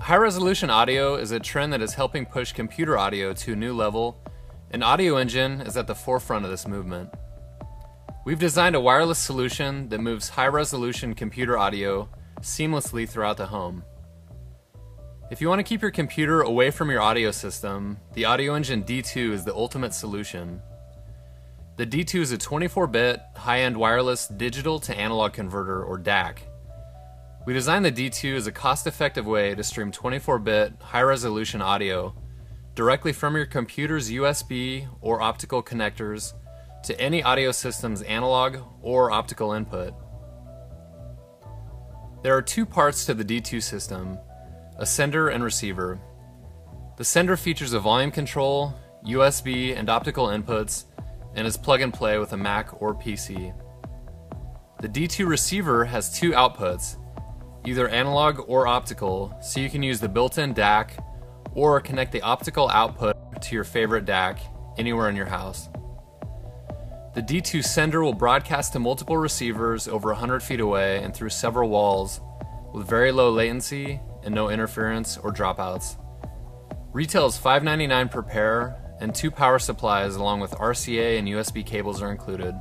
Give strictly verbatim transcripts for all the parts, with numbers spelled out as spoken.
High-resolution audio is a trend that is helping push computer audio to a new level, and Audioengine is at the forefront of this movement. We've designed a wireless solution that moves high-resolution computer audio seamlessly throughout the home. If you want to keep your computer away from your audio system, the Audioengine D two is the ultimate solution. The D two is a twenty-four bit, high-end wireless digital to analog converter, or D A C. We designed the D two as a cost-effective way to stream twenty-four bit, high-resolution audio directly from your computer's U S B or optical connectors to any audio system's analog or optical input. There are two parts to the D two system, a sender and receiver. The sender features a volume control, U S B and optical inputs, and is plug-and-play with a Mac or P C. The D two receiver has two outputs, either analog or optical, so you can use the built-in D A C or connect the optical output to your favorite D A C anywhere in your house. The D two sender will broadcast to multiple receivers over one hundred feet away and through several walls with very low latency and no interference or dropouts. Retail is five ninety-nine per pair, and two power supplies along with R C A and U S B cables are included.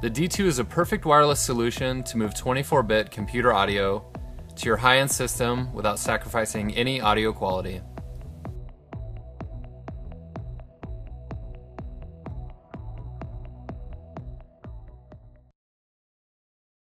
The D two is a perfect wireless solution to move twenty-four bit computer audio to your high-end system without sacrificing any audio quality.